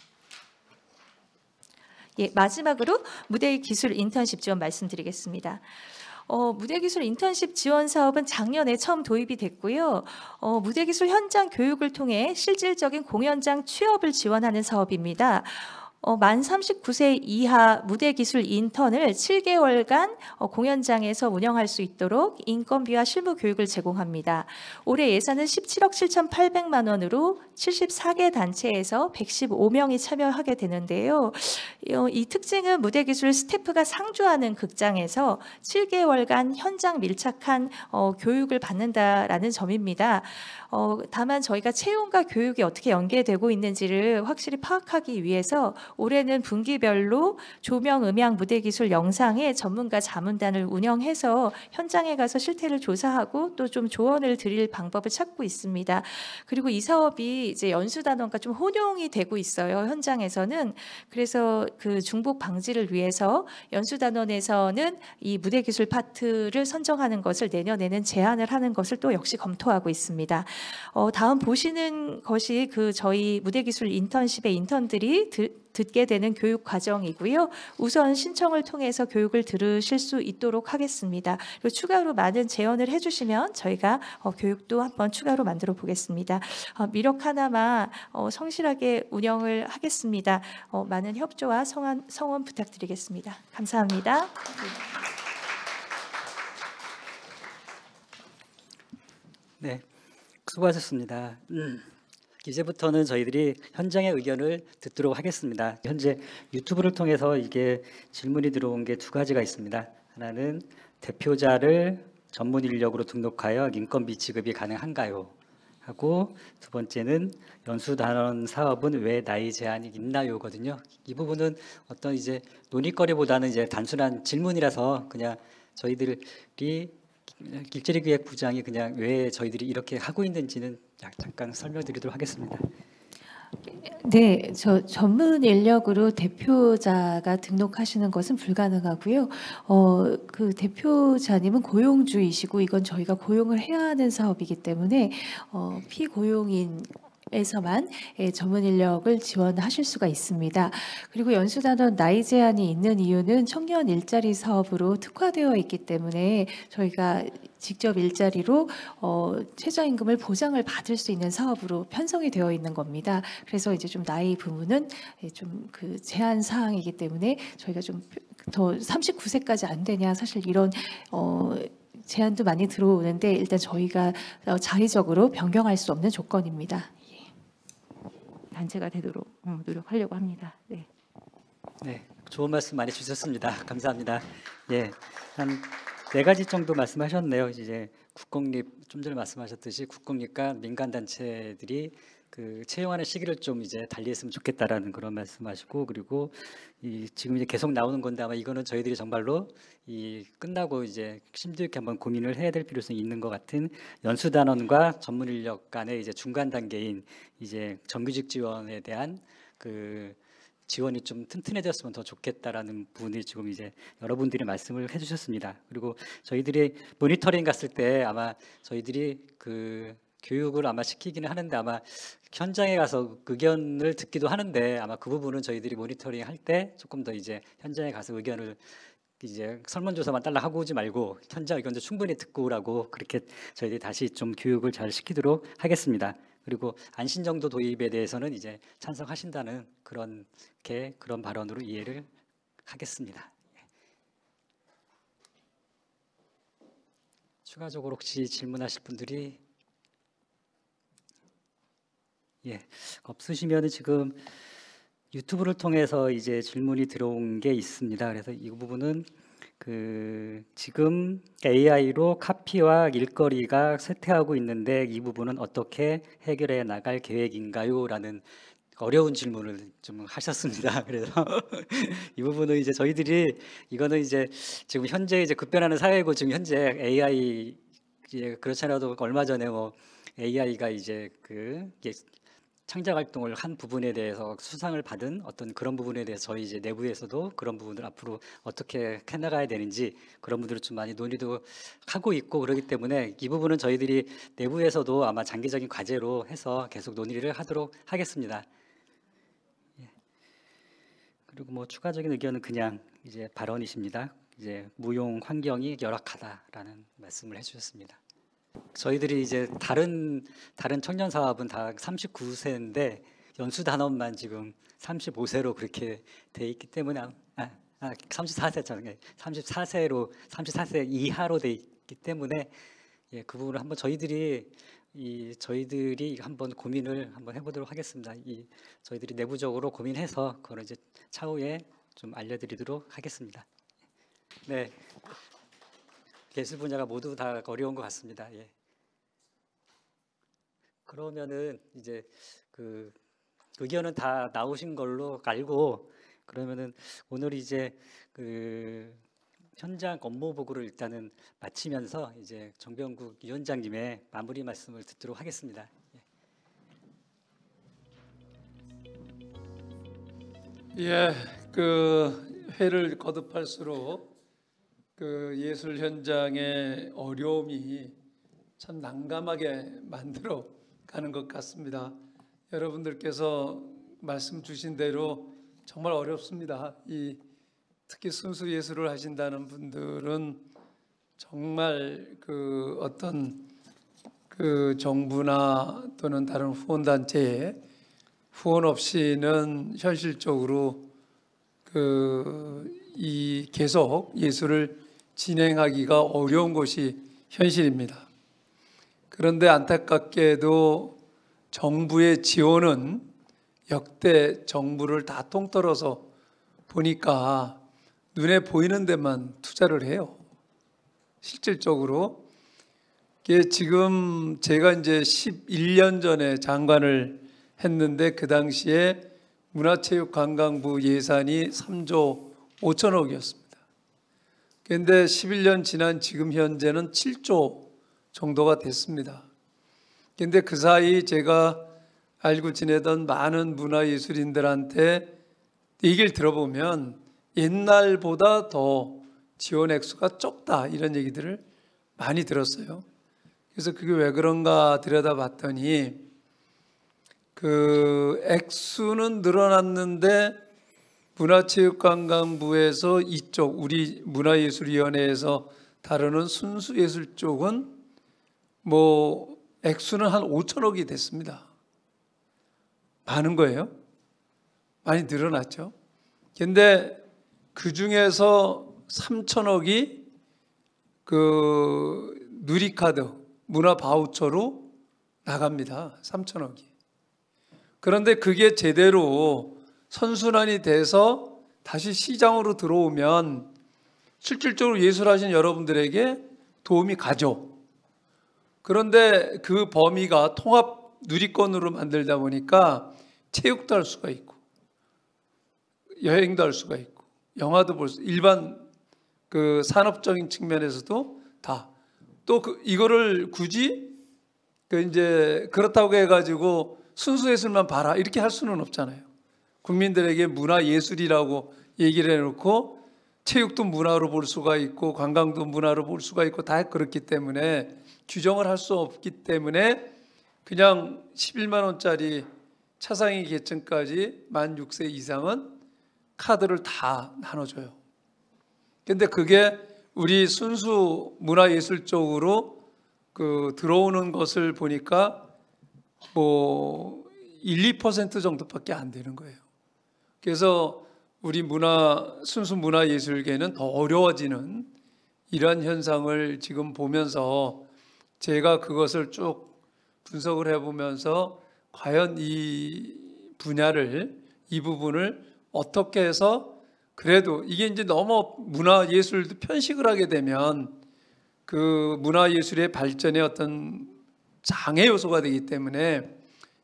예, 마지막으로 무대기술 인턴십 지원 말씀드리겠습니다. 무대기술 인턴십 지원 사업은 작년에 처음 도입이 됐고요. 무대기술 현장 교육을 통해 실질적인 공연장 취업을 지원하는 사업입니다. 만 39세 이하 무대기술 인턴을 7개월간 공연장에서 운영할 수 있도록 인건비와 실무 교육을 제공합니다. 올해 예산은 17억 7,800만 원으로 74개 단체에서 115명이 참여하게 되는데요. 이 특징은 무대기술 스태프가 상주하는 극장에서 7개월간 현장 밀착한 교육을 받는다라는 점입니다. 다만 저희가 채용과 교육이 어떻게 연계되고 있는지를 확실히 파악하기 위해서 올해는 분기별로 조명, 음향, 무대기술, 영상의 전문가 자문단을 운영해서 현장에 가서 실태를 조사하고 또 좀 조언을 드릴 방법을 찾고 있습니다. 그리고 이 사업이 이제 연수단원과 좀 혼용이 되고 있어요. 현장에서는. 그래서 그 중복 방지를 위해서 연수단원에서는 이 무대기술 파트를 선정하는 것을 내년에는 제한을 하는 것을 또 역시 검토하고 있습니다. 다음 보시는 것이 그 저희 무대기술 인턴십의 인턴들이 듣게 되는 교육 과정이고요. 우선 신청을 통해서 교육을 들으실 수 있도록 하겠습니다. 그리고 추가로 많은 제언을 해주시면 저희가 교육도 한번 추가로 만들어 보겠습니다. 미력 하나만 성실하게 운영을 하겠습니다. 많은 협조와 성원 부탁드리겠습니다. 감사합니다. 네, 수고하셨습니다. 이제부터는 저희들이 현장의 의견을 듣도록 하겠습니다. 현재 유튜브를 통해서 이게 질문이 들어온 게 2가지가 있습니다. 하나는 대표자를 전문 인력으로 등록하여 인건비 지급이 가능한가요? 하고, 2번째는 연수단원 사업은 왜 나이 제한이 있나요? 거든요. 이 부분은 어떤 이제 논의거리보다는 이제 단순한 질문이라서 그냥 저희들이 길자리기획부장이 그냥 왜 저희들이 이렇게 하고 있는지는 잠깐 설명드리도록 하겠습니다. 네, 저 전문 인력으로 대표자가 등록하시는 것은 불가능하고요. 그 대표자님은 고용주이시고 이건 저희가 고용을 해야 하는 사업이기 때문에 피고용인 에서만 전문 인력을 지원하실 수가 있습니다. 그리고 연수단원 나이 제한이 있는 이유는 청년 일자리 사업으로 특화되어 있기 때문에 저희가 직접 일자리로 최저임금을 보장을 받을 수 있는 사업으로 편성이 되어 있는 겁니다. 그래서 이제 좀 나이 부분은 좀 그 제한 사항이기 때문에 저희가 좀 더 39세까지 안 되냐 사실 이런 제한도 많이 들어오는데 일단 저희가 자의적으로 변경할 수 없는 조건입니다. 단체가 되도록 노력하려고 합니다. 네. 네, 좋은 말씀 많이 주셨습니다. 감사합니다. 예, 한 4가지 정도 말씀하셨네요. 이제 국공립 좀 전에 말씀하셨듯이 국공립과 민간 단체들이 그 채용하는 시기를 좀 이제 달리했으면 좋겠다라는 그런 말씀하시고, 그리고 이 지금 이제 계속 나오는 건데 아마 이거는 저희들이 정말로 이 끝나고 이제 심도 있게 한번 고민을 해야 될 필요성이 있는 것 같은 연수단원과 전문 인력 간의 이제 중간 단계인 이제 정규직 지원에 대한 그 지원이 좀 튼튼해졌으면 더 좋겠다라는 부분이 지금 이제 여러분들이 말씀을 해주셨습니다. 그리고 저희들이 모니터링 갔을 때 아마 저희들이 그 교육을 아마 시키기는 하는데 아마 현장에 가서 의견을 듣기도 하는데 아마 그 부분은 저희들이 모니터링 할 때 조금 더 이제 현장에 가서 의견을 이제 설문조사만 딸라 하고 오지 말고 현장 의견도 충분히 듣고 오라고 그렇게 저희들이 다시 좀 교육을 잘 시키도록 하겠습니다. 그리고 안심정도 도입에 대해서는 이제 찬성하신다는 그런 발언으로 이해를 하겠습니다. 추가적으로 혹시 질문하실 분들이 예, 없으시면 지금 유튜브를 통해서 이제 질문이 들어온 게 있습니다. 그래서 이 부분은 그 지금 AI로 카피와 일거리가 쇠퇴하고 있는데 이 부분은 어떻게 해결해 나갈 계획인가요? 라는 어려운 질문을 좀 하셨습니다. 그래서 이 부분은 이제 저희들이 이거는 이제 지금 현재 이제 급변하는 사회고 지금 현재 AI 그렇잖아도 얼마 전에 뭐 AI가 이제 그 창작 활동을 한 부분에 대해서 수상을 받은 어떤 그런 부분에 대해서 저희 이제 내부에서도 그런 부분들 앞으로 어떻게 해나가야 되는지 그런 부분들을 좀 많이 논의도 하고 있고 그러기 때문에 이 부분은 저희들이 내부에서도 아마 장기적인 과제로 해서 계속 논의를 하도록 하겠습니다. 그리고 뭐 추가적인 의견은 그냥 이제 발언이십니다. 이제 무용 환경이 열악하다라는 말씀을 해주셨습니다. 저희들이 이제 다른 청년 사업은 다 39세인데 연수 단원만 지금 35세로 그렇게 돼 있기 때문에 34세 이하로 돼 있기 때문에 예, 그 부분을 한번 저희들이 한번 고민을 한번 해보도록 하겠습니다. 저희들이 내부적으로 고민해서 그걸 이제 차후에 좀 알려드리도록 하겠습니다. 네. 예술 분야가 모두 다 어려운 것 같습니다. 예. 그러면은 이제 그 의견은 다 나오신 걸로 알고 그러면은 오늘 이제 그 현장 업무 보고를 일단은 마치면서 이제 정병구 위원장님의 마무리 말씀을 듣도록 하겠습니다. 예, 그 회를 거듭할수록 그 예술 현장의 어려움이 참 난감하게 만들어 가는 것 같습니다. 여러분들께서 말씀 주신 대로 정말 어렵습니다. 특히 순수 예술을 하신다는 분들은 정말 그 어떤 그 정부나 또는 다른 후원단체의 후원 없이는 현실적으로 계속 예술을 진행하기가 어려운 것이 현실입니다. 그런데 안타깝게도 정부의 지원은 역대 정부를 다 통틀어서 보니까 눈에 보이는 데만 투자를 해요. 실질적으로 이게 지금 제가 이제 11년 전에 장관을 했는데 그 당시에 문화체육관광부 예산이 3조 5천억이었습니다. 그런데 11년 지난 지금 현재는 7조 정도가 됐습니다. 그런데 그 사이 제가 알고 지내던 많은 문화예술인들한테 얘기를 들어보면 옛날보다 더 지원 액수가 적다 이런 얘기들을 많이 들었어요. 그래서 그게 왜 그런가 들여다봤더니 그 액수는 늘어났는데 문화체육관광부에서 이쪽 우리 문화예술위원회에서 다루는 순수예술 쪽은 뭐 액수는 한 5천억이 됐습니다. 많은 거예요. 많이 늘어났죠. 그런데 그중에서 3천억이 그 누리카드 문화바우처로 나갑니다. 3천억이. 그런데 그게 제대로 선순환이 돼서 다시 시장으로 들어오면 실질적으로 예술하신 여러분들에게 도움이 가죠. 그런데 그 범위가 통합 누리권으로 만들다 보니까 체육도 할 수가 있고 여행도 할 수가 있고 영화도 볼 수 일반 그 산업적인 측면에서도 다 또 이거를 굳이 그 이제 그렇다고 해가지고 순수 예술만 봐라 이렇게 할 수는 없잖아요. 국민들에게 문화예술이라고 얘기를 해놓고 체육도 문화로 볼 수가 있고 관광도 문화로 볼 수가 있고 다 그렇기 때문에 규정을 할 수 없기 때문에 그냥 11만 원짜리 차상위 계층까지 만 6세 이상은 카드를 다 나눠줘요. 그런데 그게 우리 순수 문화예술 쪽으로 그 들어오는 것을 보니까 뭐 1, 2% 정도밖에 안 되는 거예요. 그래서 우리 순수 문화예술계는 더 어려워지는 이러한 현상을 지금 보면서 제가 그것을 쭉 분석을 해보면서 과연 이 부분을 어떻게 해서 그래도 이게 이제 너무 문화예술도 편식을 하게 되면 그 문화예술의 발전에 어떤 장애 요소가 되기 때문에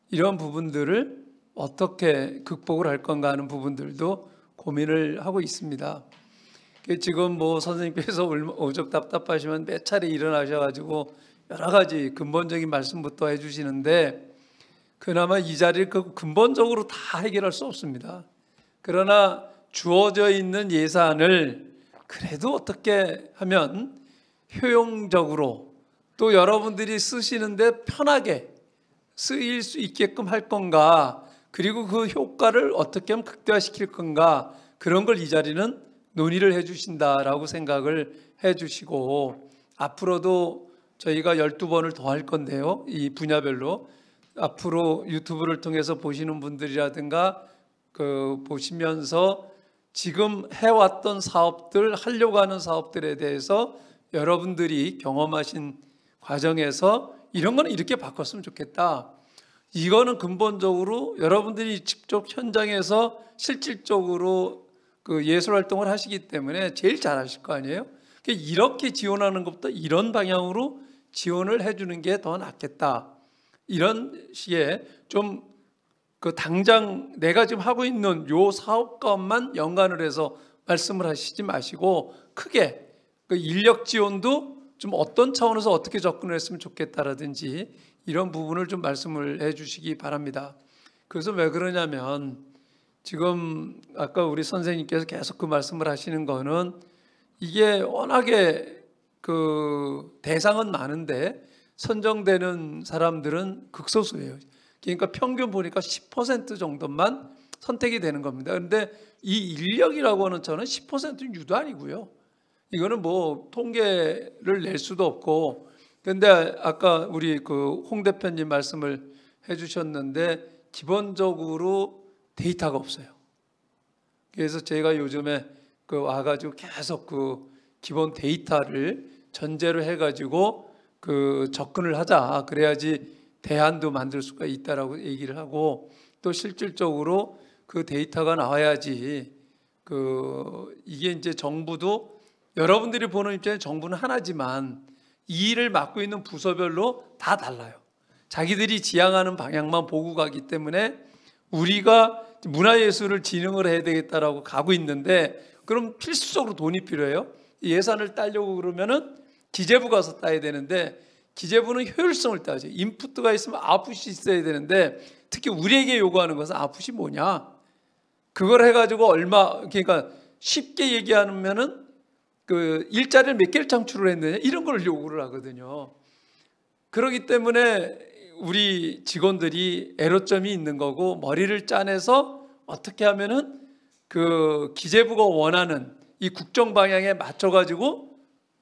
이런 부분들을 어떻게 극복을 할 건가 하는 부분들도 고민을 하고 있습니다. 지금 뭐 선생님께서 오죽 답답하시면 몇 차례 일어나셔가지고 여러 가지 근본적인 말씀부터 해주시는데 그나마 이 자리를 근본적으로 다 해결할 수 없습니다. 그러나 주어져 있는 예산을 그래도 어떻게 하면 효용적으로 또 여러분들이 쓰시는데 편하게 쓰일 수 있게끔 할 건가, 그리고 그 효과를 어떻게 하면 극대화시킬 건가, 그런 걸 이 자리는 논의를 해주신다라고 생각을 해주시고, 앞으로도 저희가 12번을 더 할 건데요. 이 분야별로 앞으로 유튜브를 통해서 보시는 분들이라든가 보시면서 지금 해왔던 사업들, 하려고 하는 사업들에 대해서 여러분들이 경험하신 과정에서 이런 거는 이렇게 바꿨으면 좋겠다, 이거는 근본적으로 여러분들이 직접 현장에서 실질적으로 예술 활동을 하시기 때문에 제일 잘하실 거 아니에요. 이렇게 지원하는 것보다 이런 방향으로 지원을 해주는 게 더 낫겠다, 이런 시에 좀 당장 내가 지금 하고 있는 요 사업과만 연관을 해서 말씀을 하시지 마시고, 크게 인력 지원도 좀 어떤 차원에서 어떻게 접근을 했으면 좋겠다라든지 이런 부분을 좀 말씀을 해주시기 바랍니다. 그래서 왜 그러냐면 지금 아까 우리 선생님께서 계속 그 말씀을 하시는 거는 이게 워낙에 대상은 많은데 선정되는 사람들은 극소수예요. 그러니까 평균 보니까 10% 정도만 선택이 되는 겁니다. 그런데 이 인력이라고 하는 저는 10%는 유도 아니고요. 이거는 뭐 통계를 낼 수도 없고, 근데 아까 우리 홍 대표님 말씀을 해주셨는데 기본적으로 데이터가 없어요. 그래서 제가 요즘에 와가지고 계속 기본 데이터를 전제로 해가지고 접근을 하자. 그래야지 대안도 만들 수가 있다라고 얘기를 하고, 또 실질적으로 데이터가 나와야지 이게 이제 정부도 여러분들이 보는 입장에 정부는 하나지만 이 일을 맡고 있는 부서별로 다 달라요. 자기들이 지향하는 방향만 보고 가기 때문에 우리가 문화예술을 진흥을 해야 되겠다라고 가고 있는데 그럼 필수적으로 돈이 필요해요. 예산을 따려고 그러면은 기재부 가서 따야 되는데 기재부는 효율성을 따죠. 인풋가 있으면 아웃풋이 있어야 되는데 특히 우리에게 요구하는 것은 아웃풋이 뭐냐. 그걸 해가지고 그러니까 쉽게 얘기하면은 일자리를 몇 개를 창출을 했느냐 이런 걸 요구를 하거든요. 그렇기 때문에 우리 직원들이 애로점이 있는 거고, 머리를 짜내서 어떻게 하면은 기재부가 원하는 이 국정 방향에 맞춰가지고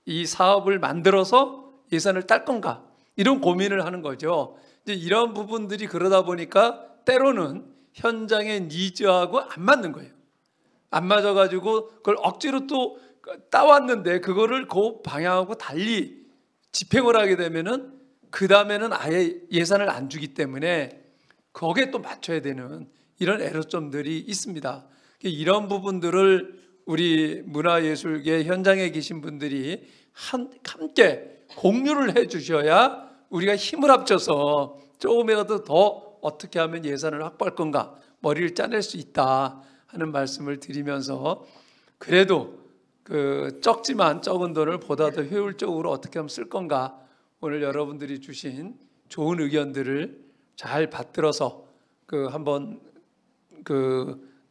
이 사업을 만들어서 예산을 딸 건가, 이런 고민을 하는 거죠. 이제 이런 부분들이 그러다 보니까 때로는 현장의 니즈하고 안 맞는 거예요. 안 맞아가지고 그걸 억지로 또 따왔는데 그거를 그 방향하고 달리 집행을 하게 되면은 그 다음에는 아예 예산을 안 주기 때문에 거기에 또 맞춰야 되는 이런 애로점들이 있습니다. 이런 부분들을 우리 문화예술계 현장에 계신 분들이 함께 공유를 해 주셔야 우리가 힘을 합쳐서 조금이라도 더 어떻게 하면 예산을 확보할 건가 머리를 짜낼 수 있다 하는 말씀을 드리면서, 그래도 적지만 적은 돈을 보다 더 효율적으로 어떻게 하면 쓸 건가, 오늘 여러분들이 주신 좋은 의견들을 잘 받들어서 한번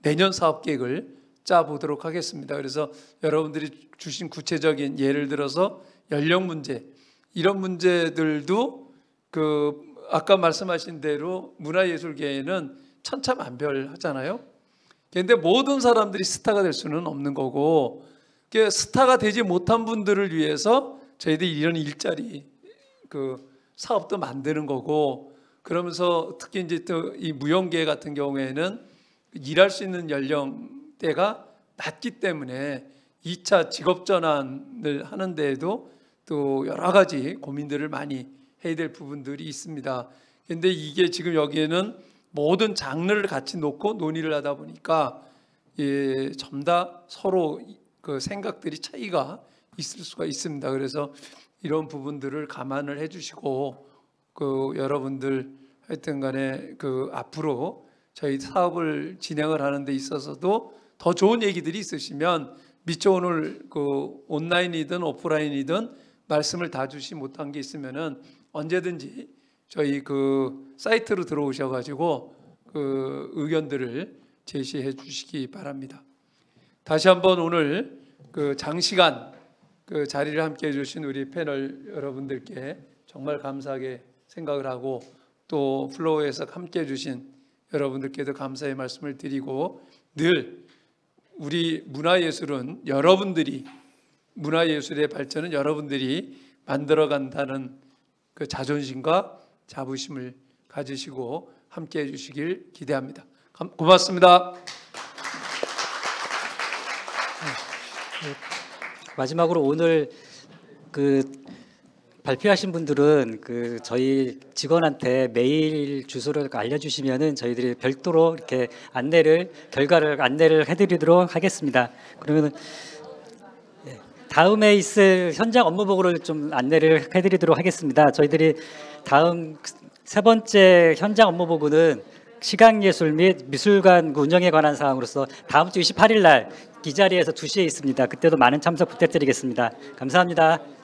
내년 사업계획을 짜보도록 하겠습니다. 그래서 여러분들이 주신 구체적인 예를 들어서 연령 문제, 이런 문제들도 아까 말씀하신 대로 문화예술계에는 천차만별하잖아요. 그런데 모든 사람들이 스타가 될 수는 없는 거고, 스타가 되지 못한 분들을 위해서 저희들이 이런 일자리 사업도 만드는 거고, 그러면서 특히 이제 또 이 무용계 같은 경우에는 일할 수 있는 연령대가 낮기 때문에 2차 직업 전환을 하는 데에도 또 여러 가지 고민들을 많이 해야 될 부분들이 있습니다. 그런데 이게 지금 여기에는 모든 장르를 같이 놓고 논의를 하다 보니까 전부 다 서로 생각들이 차이가 있을 수가 있습니다. 그래서 이런 부분들을 감안을 해주시고 여러분들 하여튼 간에 앞으로 저희 사업을 진행을 하는 데 있어서도 더 좋은 얘기들이 있으시면 미처 오늘 그 온라인이든 오프라인이든 말씀을 다 주시 못한 게 있으면은 언제든지 저희 그 사이트로 들어오셔가지고 그 의견들을 제시해 주시기 바랍니다. 다시 한번 오늘 그 장시간 그 자리를 함께해 주신 우리 패널 여러분들께 정말 감사하게 생각을 하고 또 플로우에서 함께해 주신 여러분들께도 감사의 말씀을 드리고 늘 우리 문화예술은 여러분들이 문화예술의 발전은 여러분들이 만들어간다는 그 자존심과 자부심을 가지시고 함께해 주시길 기대합니다. 고맙습니다. 마지막으로 오늘 그 발표하신 분들은 그 저희 직원한테 메일 주소를 알려주시면은 저희들이 별도로 이렇게 안내를 안내를 해드리도록 하겠습니다. 그러면은 다음에 있을 현장 업무 보고를 좀 안내를 해드리도록 하겠습니다. 저희들이 다음 세 번째 현장 업무 보고는 시각예술 및 미술관 운영에 관한 사항으로서 다음 주 28일 날 이 자리에서 2시에 있습니다. 그때도 많은 참석 부탁드리겠습니다. 감사합니다.